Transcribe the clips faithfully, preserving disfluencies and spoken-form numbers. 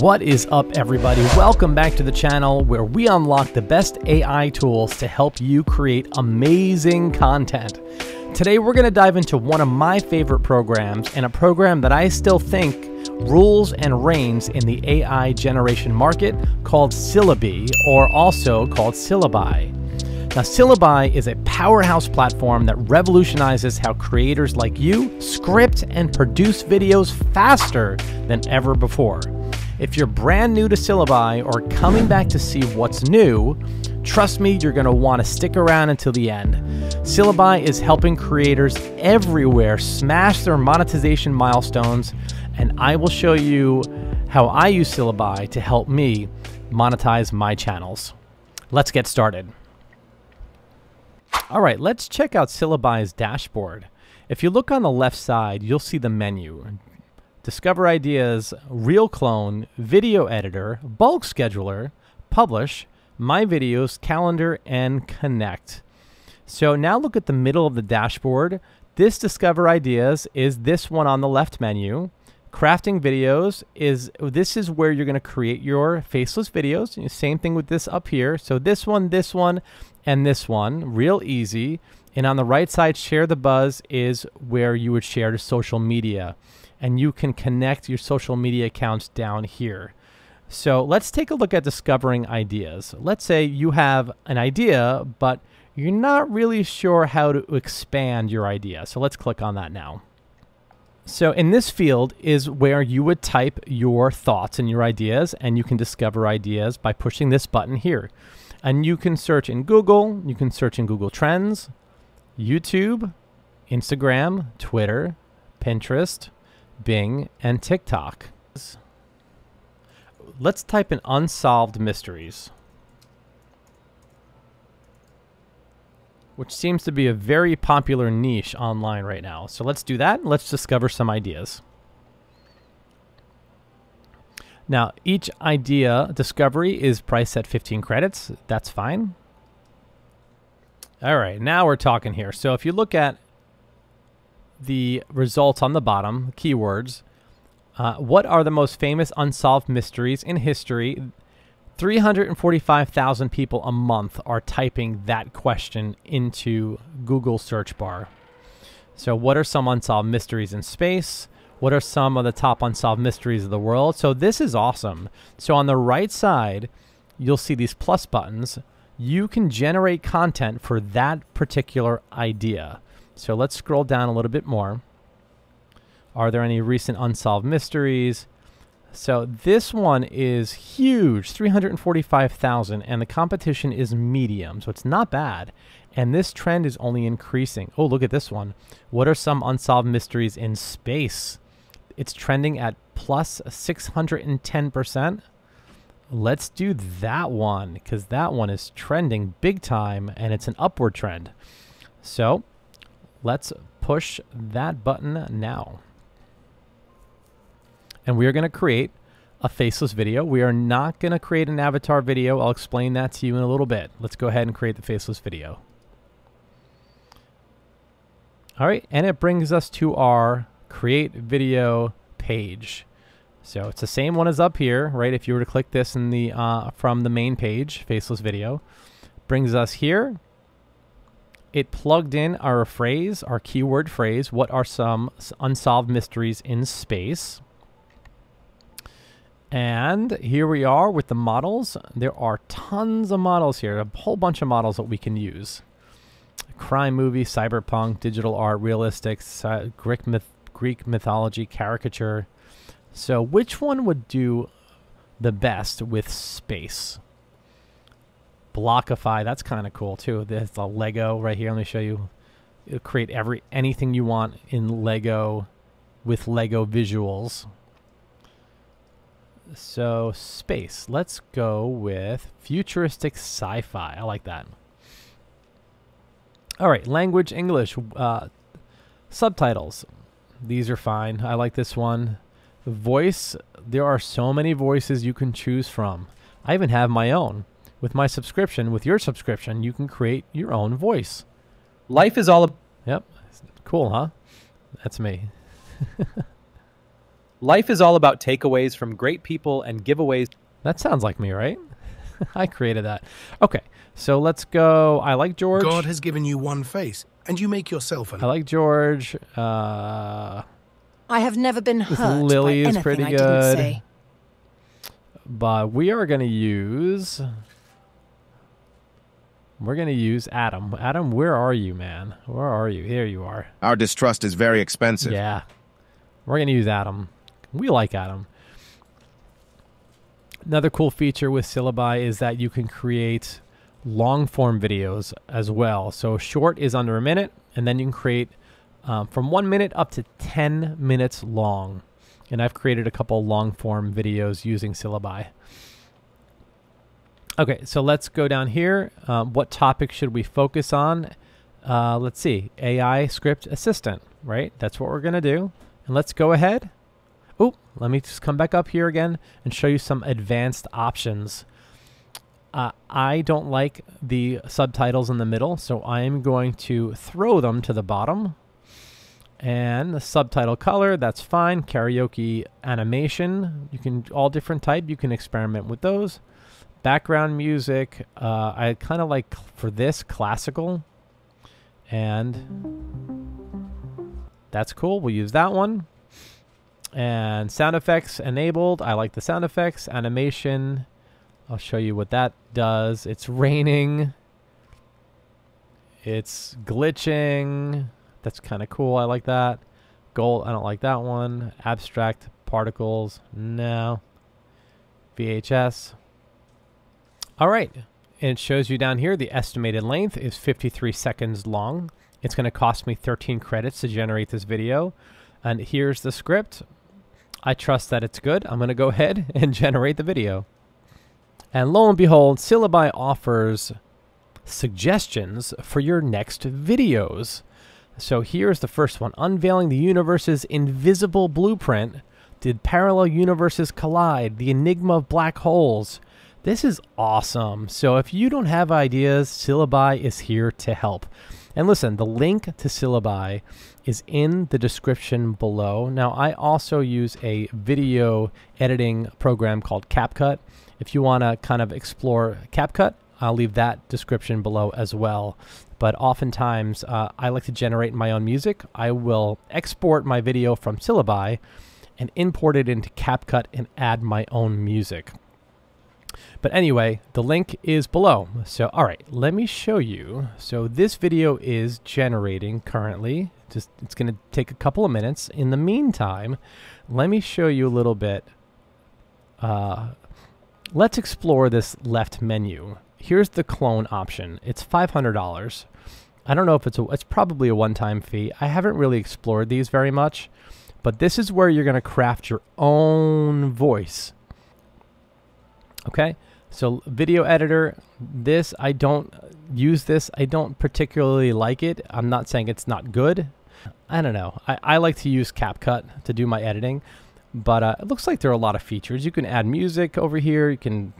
What is up, everybody? Welcome back to the channel where we unlock the best A I tools to help you create amazing content. Today we're going to dive into one of my favorite programs, and a program that I still think rules and reigns in the A I generation market, called Syllaby, or also called Syllabi. Now, Syllabi is a powerhouse platform that revolutionizes how creators like you script and produce videos faster than ever before. If you're brand new to Syllabi or coming back to see what's new, trust me, you're going to want to stick around until the end. Syllabi is helping creators everywhere smash their monetization milestones, and I will show you how I use Syllabi to help me monetize my channels. Let's get started. All right, let's check out Syllabi's dashboard. If you look on the left side, you'll see the menu. Discover Ideas, Real Clone, Video Editor, Bulk Scheduler, Publish, My Videos, Calendar, and Connect. So now look at the middle of the dashboard. This Discover Ideas is this one on the left menu. Crafting Videos is, this is where you're going to create your faceless videos. Same thing with this up here. So this one, this one, and this one, real easy. And on the right side, Share the Buzz is where you would share to social media. And you can connect your social media accounts down here. So let's take a look at discovering ideas. Let's say you have an idea, but you're not really sure how to expand your idea. So let's click on that now. So in this field is where you would type your thoughts and your ideas, and you can discover ideas by pushing this button here. And you can search in Google, you can search in Google Trends, YouTube, Instagram, Twitter, Pinterest, Bing, and TikTok. Let's type in unsolved mysteries, which seems to be a very popular niche online right now. So let's do that. Let's discover some ideas. Now, each idea discovery is priced at fifteen credits. That's fine. All right, now we're talking here. So if you look at the results on the bottom, keywords, uh, what are the most famous unsolved mysteries in history? three hundred forty-five thousand people a month are typing that question into Google search bar. So what are some unsolved mysteries in space? What are some of the top unsolved mysteries of the world? So this is awesome. So on the right side, you'll see these plus buttons. You can generate content for that particular idea. So let's scroll down a little bit more. Are there any recent unsolved mysteries? So this one is huge, three hundred forty-five thousand, and the competition is medium, so it's not bad. And this trend is only increasing. Oh, look at this one. What are some unsolved mysteries in space? It's trending at plus six hundred ten percent. Let's do that one, because that one is trending big time, and it's an upward trend. So let's push that button now. And we are going to create a faceless video. We are not going to create an avatar video. I'll explain that to you in a little bit. Let's go ahead and create the faceless video. All right, and it brings us to our create video page. So it's the same one as up here, right? If you were to click this in the uh, from the main page, faceless video, brings us here. It plugged in our phrase, our keyword phrase, what are some unsolved mysteries in space? And here we are with the models. There are tons of models here, a whole bunch of models that we can use. Crime movie, cyberpunk, digital art, realistic, Greek myth, Greek mythology, caricature. So which one would do the best with space? Blockify, that's kind of cool too. There's a Lego right here. Let me show you. It'll create every anything you want in Lego with Lego visuals. So space. Let's go with futuristic sci-fi. I like that. All right, language English, uh, subtitles. These are fine. I like this one. The voice. There are so many voices you can choose from. I even have my own. With my subscription, with your subscription, you can create your own voice. Life is all about... Yep. Cool, huh? That's me. Life is all about takeaways from great people and giveaways. That sounds like me, right? I created that. Okay, so let's go. I like George. God has given you one face, and you make yourself. I like George. Uh, I have never been hurt. Lily by is pretty I good. Didn't say. But we are going to use. We're going to use Adam. Adam, where are you, man? Where are you? Here you are. Our distrust is very expensive. Yeah. We're going to use Adam. We like Adam. Another cool feature with Syllaby is that you can create long-form videos as well. So short is under a minute, and then you can create um, from one minute up to ten minutes long. And I've created a couple long-form videos using Syllaby. Okay, so let's go down here. Um, what topic should we focus on? Uh, let's see, A I script assistant, right? That's what we're gonna do. And let's go ahead. Oh, let me just come back up here again and show you some advanced options. Uh, I don't like the subtitles in the middle, so I'm going to throw them to the bottom. And the subtitle color, that's fine. Karaoke animation, you can, all different type, you can experiment with those. Background music, uh, I kind of like for this classical, and that's cool. We'll use that one. And sound effects enabled. I like the sound effects. Animation, I'll show you what that does. It's raining. It's glitching. That's kind of cool. I like that. Gold, I don't like that one. Abstract particles, no. V H S. All right, and it shows you down here the estimated length is fifty-three seconds long. It's gonna cost me thirteen credits to generate this video. And here's the script. I trust that it's good. I'm gonna go ahead and generate the video. And lo and behold, Syllaby offers suggestions for your next videos. So here's the first one, unveiling the universe's invisible blueprint. Did parallel universes collide? The enigma of black holes. This is awesome. So if you don't have ideas, Syllaby is here to help. And listen, the link to Syllaby is in the description below. Now, I also use a video editing program called CapCut. If you want to kind of explore CapCut, I'll leave that description below as well. But oftentimes, uh, I like to generate my own music. I will export my video from Syllaby and import it into CapCut and add my own music. But anyway, the link is below. So, all right, let me show you. So this video is generating currently. Just, it's going to take a couple of minutes. In the meantime, let me show you a little bit. Uh, let's explore this left menu. Here's the clone option. It's five hundred dollars. I don't know if it's a, it's probably a one-time fee. I haven't really explored these very much, but this is where you're going to craft your own voice. Okay, so video editor, this, I don't use this. I don't particularly like it. I'm not saying it's not good. I don't know. I, I like to use CapCut to do my editing, but uh, it looks like there are a lot of features. You can add music over here. You can,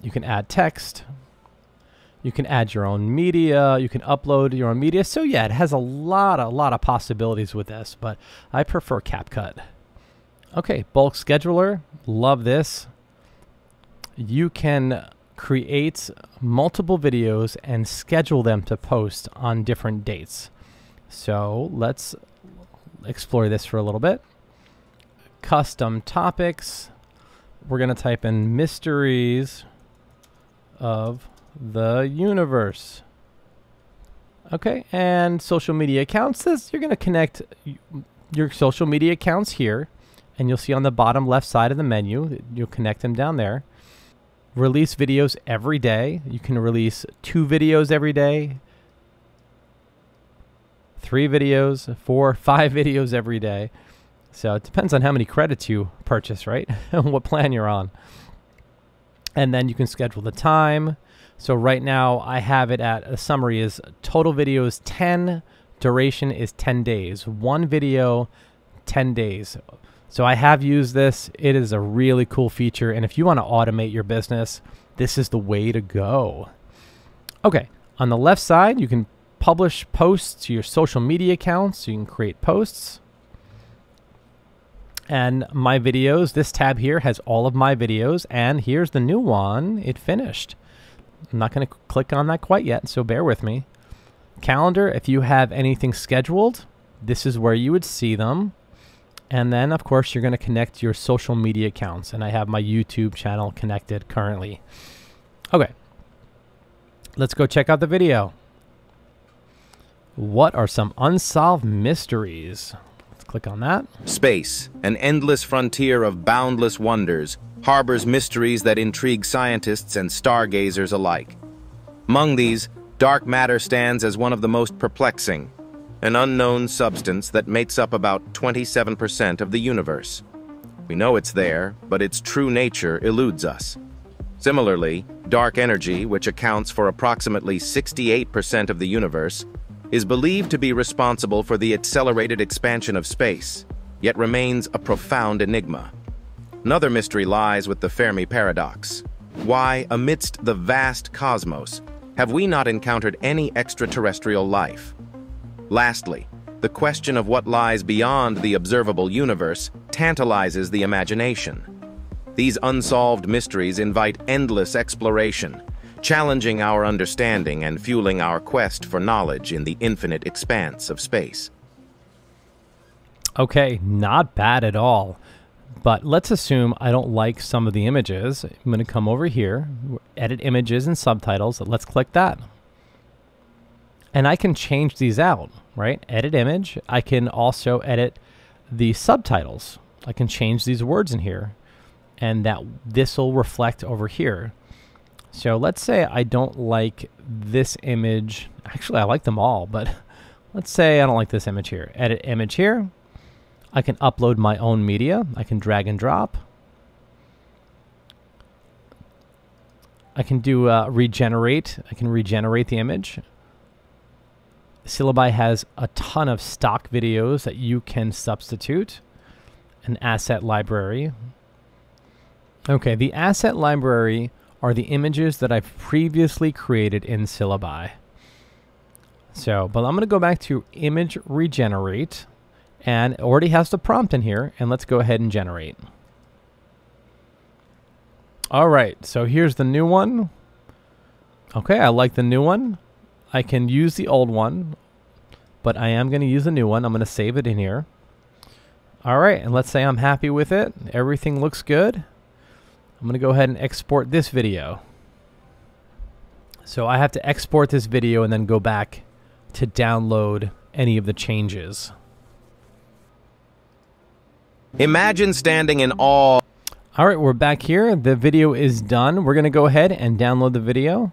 you can add text. You can add your own media. You can upload your own media. So yeah, it has a lot, a lot of possibilities with this, but I prefer CapCut. Okay, bulk scheduler, love this. You can create multiple videos and schedule them to post on different dates. So let's explore this for a little bit. Custom topics. We're going to type in mysteries of the universe. Okay, and social media accounts. This, you're going to connect your social media accounts here, and you'll see on the bottom left side of the menu, you'll connect them down there. Release videos every day. You can release two videos every day, three videos, four, five videos every day. So it depends on how many credits you purchase, right? And what plan you're on. And then you can schedule the time. So right now I have it at a summary is total videos ten, duration is ten days. One video, ten days. So I have used this. It is a really cool feature. And if you want to automate your business, this is the way to go. Okay, on the left side, you can publish posts to your social media accounts. So you can create posts. and my videos, this tab here has all of my videos, and here's the new one, it finished. I'm not going to click on that quite yet, so bear with me. Calendar, if you have anything scheduled, this is where you would see them. And then of course you're going to connect your social media accounts, and I have my YouTube channel connected currently. Okay, let's go check out the video. What are some unsolved mysteries? Let's click on that. Space, an endless frontier of boundless wonders, harbors mysteries that intrigue scientists and stargazers alike. Among these, dark matter stands as one of the most perplexing, an unknown substance that makes up about twenty-seven percent of the universe. We know it's there, but its true nature eludes us. Similarly, dark energy, which accounts for approximately sixty-eight percent of the universe, is believed to be responsible for the accelerated expansion of space, yet remains a profound enigma. Another mystery lies with the Fermi paradox. Why, amidst the vast cosmos, have we not encountered any extraterrestrial life? Lastly, the question of what lies beyond the observable universe tantalizes the imagination. These unsolved mysteries invite endless exploration, challenging our understanding and fueling our quest for knowledge in the infinite expanse of space. Okay, not bad at all. But let's assume I don't like some of the images. I'm going to come over here, edit images and subtitles. Let's click that. And I can change these out, right? Edit image. I can also edit the subtitles. I can change these words in here, and that this will reflect over here. So let's say I don't like this image. Actually, I like them all, but let's say I don't like this image here. Edit image here. I can upload my own media. I can drag and drop. I can do uh, regenerate. I can regenerate the image. Syllaby has a ton of stock videos that you can substitute. An asset library. Okay, the asset library are the images that I've previously created in Syllaby. So, but I'm going to go back to image regenerate, and it already has the prompt in here, and let's go ahead and generate. All right, so here's the new one. Okay, I like the new one. I can use the old one, but I am going to use the new one. I'm going to save it in here. All right, and let's say I'm happy with it. Everything looks good. I'm going to go ahead and export this video. So I have to export this video and then go back to download any of the changes. Imagine standing in awe. All right, we're back here. The video is done. We're going to go ahead and download the video.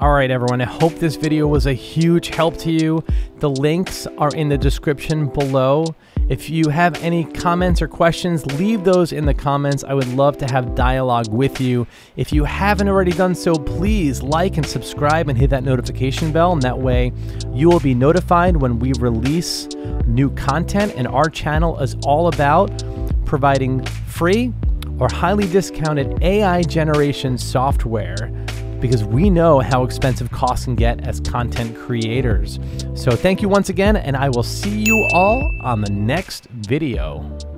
All right, everyone, I hope this video was a huge help to you. The links are in the description below. If you have any comments or questions, leave those in the comments. I would love to have dialogue with you. If you haven't already done so, please like and subscribe and hit that notification bell, and that way you will be notified when we release new content. And our channel is all about providing free or highly discounted A I generation software, because we know how expensive costs can get as content creators. So thank you once again, and I will see you all on the next video.